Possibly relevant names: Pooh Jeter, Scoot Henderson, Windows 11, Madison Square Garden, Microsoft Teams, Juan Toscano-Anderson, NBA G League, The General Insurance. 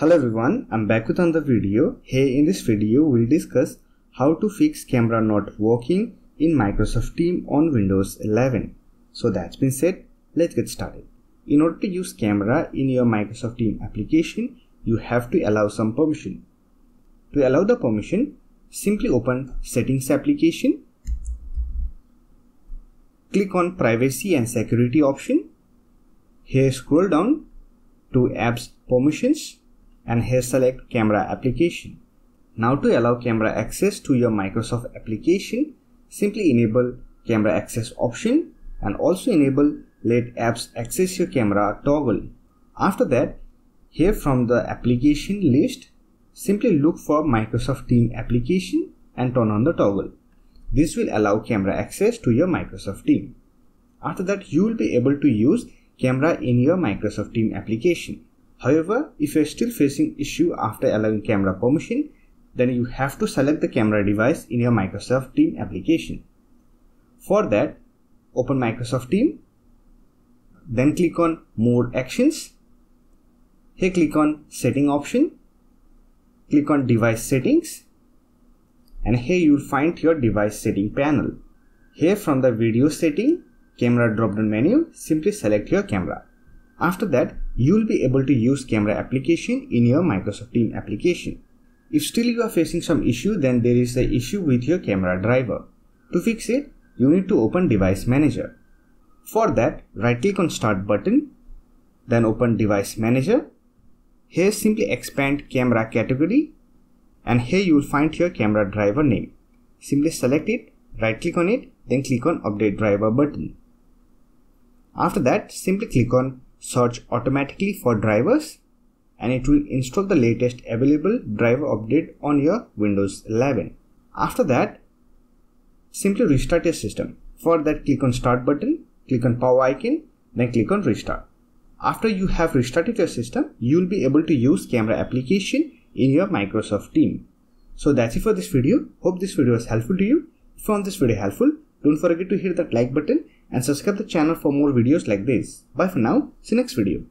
Hello everyone, I'm back with another video. Here in this video, we'll discuss how to fix camera not working in Microsoft Teams on Windows 11. So that's been said, let's get started. In order to use camera in your Microsoft Teams application, you have to allow some permission. To allow the permission, simply open Settings application. Click on Privacy and Security option. Here scroll down to Apps Permissions. And here select camera application. Now to allow camera access to your Microsoft application, simply enable camera access option and also enable let apps access your camera toggle. After that, here from the application list, simply look for Microsoft Teams application and turn on the toggle. This will allow camera access to your Microsoft Teams. After that, you will be able to use camera in your Microsoft Teams application. However, if you are still facing issue after allowing camera permission, then you have to select the camera device in your Microsoft Teams application. For that, open Microsoft Teams, then click on More Actions. Here click on Setting option, click on Device Settings, and here you will find your device setting panel. Here from the video setting, camera drop-down menu, simply select your camera. After that, you will be able to use camera application in your Microsoft Teams application. If still you are facing some issue, then there is an issue with your camera driver. To fix it, you need to open Device Manager. For that, right click on Start button, then open Device Manager. Here simply expand camera category and here you will find your camera driver name. Simply select it, right click on it, then click on Update Driver button. After that, simply click on Search automatically for drivers and it will install the latest available driver update on your Windows 11. After that, simply restart your system. For that, click on Start button, click on power icon, then click on Restart. After you have restarted your system, you will be able to use camera application in your Microsoft Teams. So that's it for this video. Hope this video was helpful to you. If you found this video helpful, don't forget to hit that like button and subscribe the channel for more videos like this. Bye for now, see you next video.